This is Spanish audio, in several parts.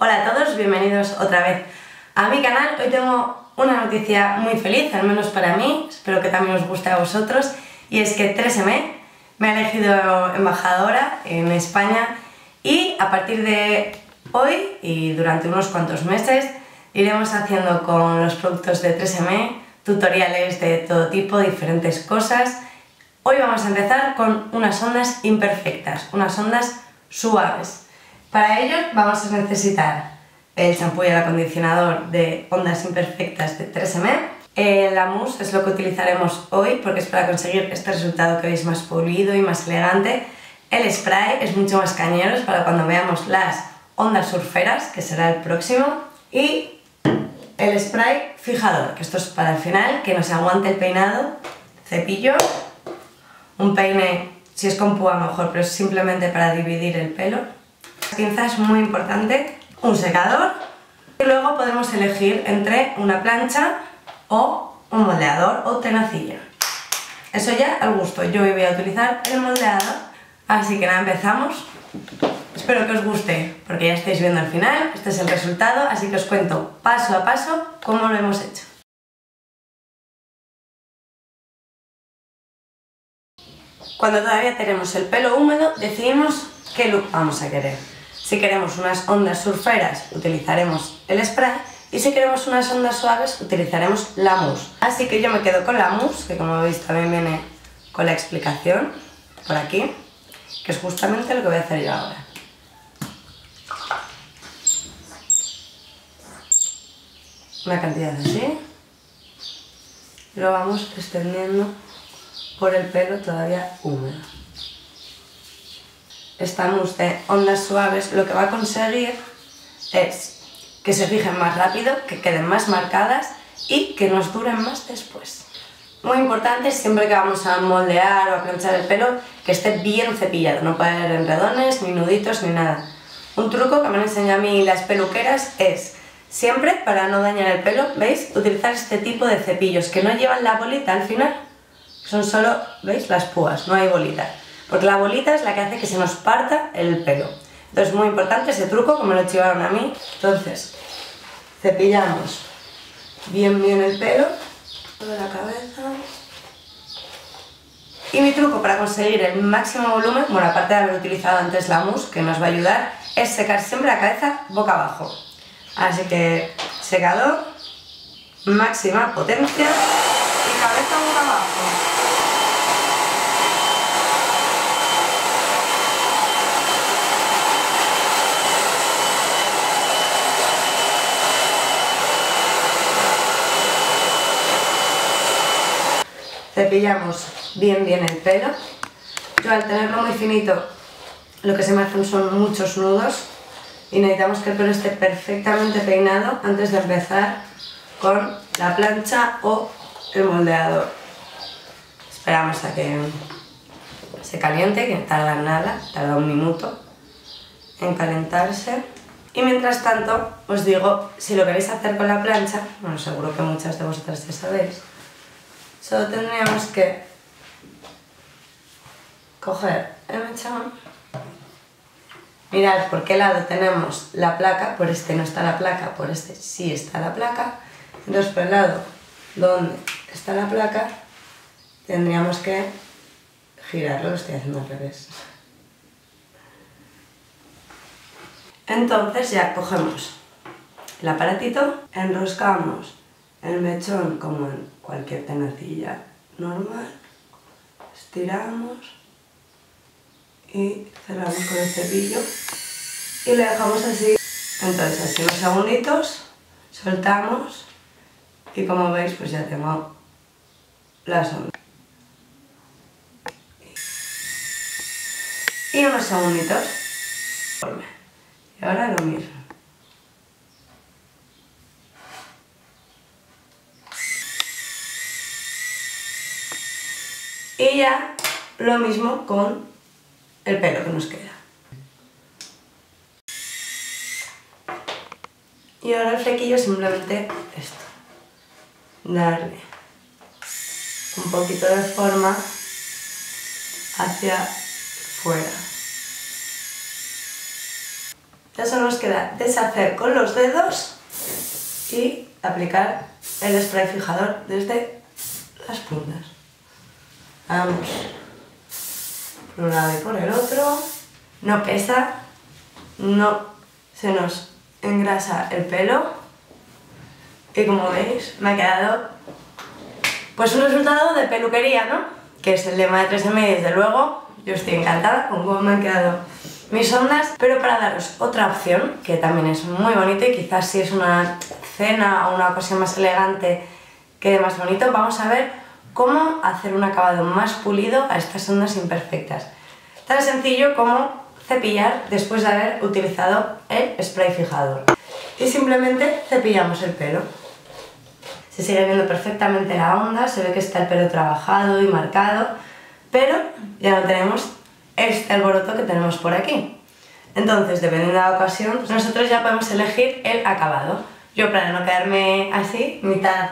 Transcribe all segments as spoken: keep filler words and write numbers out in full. Hola a todos, bienvenidos otra vez a mi canal. Hoy tengo una noticia muy feliz, al menos para mí, espero que también os guste a vosotros, y es que TresEmmé me ha elegido embajadora en España y a partir de hoy y durante unos cuantos meses iremos haciendo con los productos de TresEmmé tutoriales de todo tipo, diferentes cosas. Hoy vamos a empezar con unas ondas imperfectas, unas ondas suaves. Para ello vamos a necesitar el champú y el acondicionador de ondas imperfectas de TresEmmé. Eh, la mousse es lo que utilizaremos hoy porque es para conseguir este resultado que veis más pulido y más elegante. El spray es mucho más cañero, es para cuando veamos las ondas surferas, que será el próximo. Y el spray fijador, que esto es para el final, que nos aguante el peinado. Cepillo, un peine, si es con púa mejor, pero es simplemente para dividir el pelo. Pinzas, muy importante, un secador, y luego podemos elegir entre una plancha o un moldeador o tenacilla. Eso ya al gusto. Yo hoy voy a utilizar el moldeador, así que nada, empezamos. Espero que os guste, porque ya estáis viendo al final, este es el resultado, así que os cuento paso a paso cómo lo hemos hecho. Cuando todavía tenemos el pelo húmedo, decidimos qué look vamos a querer. Si queremos unas ondas surferas, utilizaremos el spray, y si queremos unas ondas suaves, utilizaremos la mousse. Así que yo me quedo con la mousse, que como veis también viene con la explicación por aquí, que es justamente lo que voy a hacer yo ahora. Una cantidad así. Lo vamos extendiendo por el pelo todavía húmedo. Esta mousse de ondas suaves lo que va a conseguir es que se fijen más rápido, que queden más marcadas y que nos duren más después. Muy importante, siempre que vamos a moldear o a planchar el pelo, que esté bien cepillado, no puede haber enredones, ni nuditos, ni nada. Un truco que me han enseñado a mí las peluqueras es, siempre para no dañar el pelo, ¿veis?, utilizar este tipo de cepillos que no llevan la bolita al final, son solo, ¿veis?, las púas, no hay bolita. Porque la bolita es la que hace que se nos parta el pelo. Entonces, muy importante ese truco, como lo chivaron a mí. Entonces, cepillamos bien bien el pelo, toda la cabeza. Y mi truco para conseguir el máximo volumen, bueno, aparte de haber utilizado antes la mousse, que nos va a ayudar, es secar siempre la cabeza boca abajo. Así que, secador, máxima potencia y cabeza boca abajo. Cepillamos bien bien el pelo. Yo al tenerlo muy finito lo que se me hacen son muchos nudos y necesitamos que el pelo esté perfectamente peinado antes de empezar con la plancha o el moldeador. Esperamos a que se caliente, que no tarda nada, tarda un minuto en calentarse. Y mientras tanto os digo, si lo queréis hacer con la plancha, bueno, seguro que muchas de vosotras ya sabéis, solo tendríamos que coger el mechón, mirad por qué lado tenemos la placa, por este no está la placa, por este sí está la placa, entonces por el lado donde está la placa tendríamos que girarlo, lo estoy haciendo al revés. Entonces ya cogemos el aparatito, enroscamos el mechón como en cualquier tenacilla normal, estiramos y cerramos con el cepillo y lo dejamos así. Entonces así unos segunditos, soltamos y como veis pues ya tengo las ondas. Y unos segunditos, y ahora lo mismo. Y ya lo mismo con el pelo que nos queda. Y ahora el flequillo, simplemente esto. Darle un poquito de forma hacia fuera. Ya solo nos queda deshacer con los dedos y aplicar el spray fijador desde las puntas. Vamos por un lado y por el otro. No pesa, no se nos engrasa el pelo. Y como veis, me ha quedado pues un resultado de peluquería, ¿no? Que es el lema de TresEmmé, desde luego. Yo estoy encantada con cómo me han quedado mis ondas, pero para daros otra opción, que también es muy bonito y quizás si es una cena o una ocasión más elegante quede más bonito, vamos a ver cómo hacer un acabado más pulido a estas ondas imperfectas. Tan sencillo como cepillar después de haber utilizado el spray fijador. Y simplemente cepillamos el pelo. Se sigue viendo perfectamente la onda, se ve que está el pelo trabajado y marcado, pero ya no tenemos este alboroto que tenemos por aquí. Entonces, dependiendo de la ocasión, pues nosotros ya podemos elegir el acabado. Yo, para no quedarme así, mitad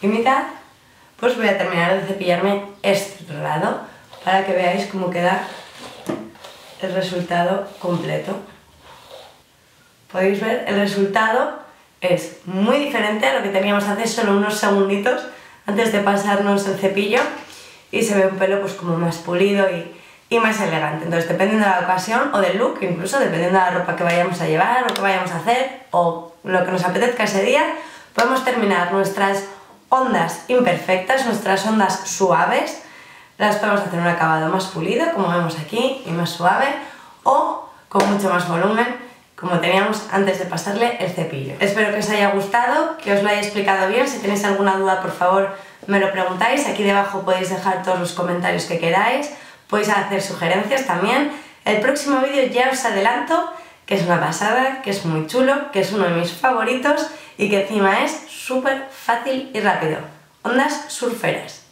y mitad, pues voy a terminar de cepillarme este lado para que veáis cómo queda el resultado completo. Podéis ver, el resultado es muy diferente a lo que teníamos hace solo unos segunditos antes de pasarnos el cepillo, y se ve un pelo pues como más pulido y y más elegante. Entonces, dependiendo de la ocasión o del look, incluso dependiendo de la ropa que vayamos a llevar o que vayamos a hacer o lo que nos apetezca ese día, podemos terminar nuestras ondas imperfectas, nuestras ondas suaves, las podemos hacer un acabado más pulido, como vemos aquí, y más suave, o con mucho más volumen, como teníamos antes de pasarle el cepillo. Espero que os haya gustado, que os lo haya explicado bien. Si tenéis alguna duda, por favor, me lo preguntáis. Aquí debajo podéis dejar todos los comentarios que queráis. Podéis hacer sugerencias también. El próximo vídeo ya os adelanto que es una pasada, que es muy chulo, que es uno de mis favoritos y que encima es súper fácil y rápido. Ondas surferas.